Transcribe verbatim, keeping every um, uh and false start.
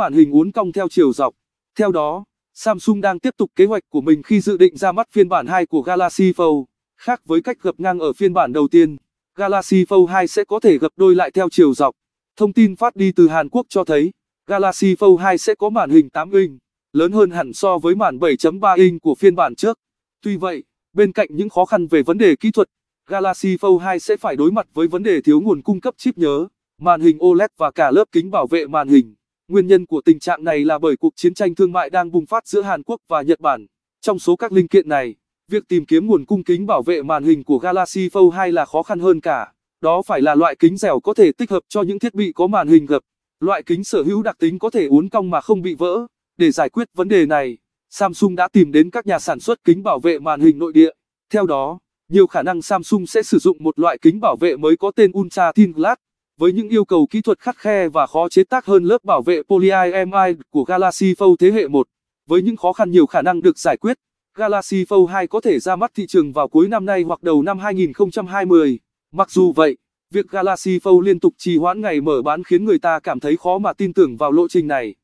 màn hình uốn cong theo chiều dọc. Theo đó, Samsung đang tiếp tục kế hoạch của mình khi dự định ra mắt phiên bản hai của Galaxy Fold. Khác với cách gập ngang ở phiên bản đầu tiên, Galaxy Fold hai sẽ có thể gập đôi lại theo chiều dọc. Thông tin phát đi từ Hàn Quốc cho thấy, Galaxy Fold hai sẽ có màn hình tám inch, lớn hơn hẳn so với màn bảy chấm ba inch của phiên bản trước. Tuy vậy, bên cạnh những khó khăn về vấn đề kỹ thuật, Galaxy Fold hai sẽ phải đối mặt với vấn đề thiếu nguồn cung cấp chip nhớ, màn hình ô lét và cả lớp kính bảo vệ màn hình. Nguyên nhân của tình trạng này là bởi cuộc chiến tranh thương mại đang bùng phát giữa Hàn Quốc và Nhật Bản. Trong số các linh kiện này, việc tìm kiếm nguồn cung kính bảo vệ màn hình của Galaxy Fold hai là khó khăn hơn cả. Đó phải là loại kính dẻo có thể tích hợp cho những thiết bị có màn hình gập. Loại kính sở hữu đặc tính có thể uốn cong mà không bị vỡ. Để giải quyết vấn đề này, Samsung đã tìm đến các nhà sản xuất kính bảo vệ màn hình nội địa. Theo đó, nhiều khả năng Samsung sẽ sử dụng một loại kính bảo vệ mới có tên Ultra Thin Glass. Với những yêu cầu kỹ thuật khắt khe và khó chế tác hơn lớp bảo vệ polyimide của Galaxy Fold thế hệ một. Với những khó khăn nhiều khả năng được giải quyết, Galaxy Fold hai có thể ra mắt thị trường vào cuối năm nay hoặc đầu năm hai nghìn không trăm hai mươi. Mặc dù vậy, việc Galaxy Fold liên tục trì hoãn ngày mở bán khiến người ta cảm thấy khó mà tin tưởng vào lộ trình này.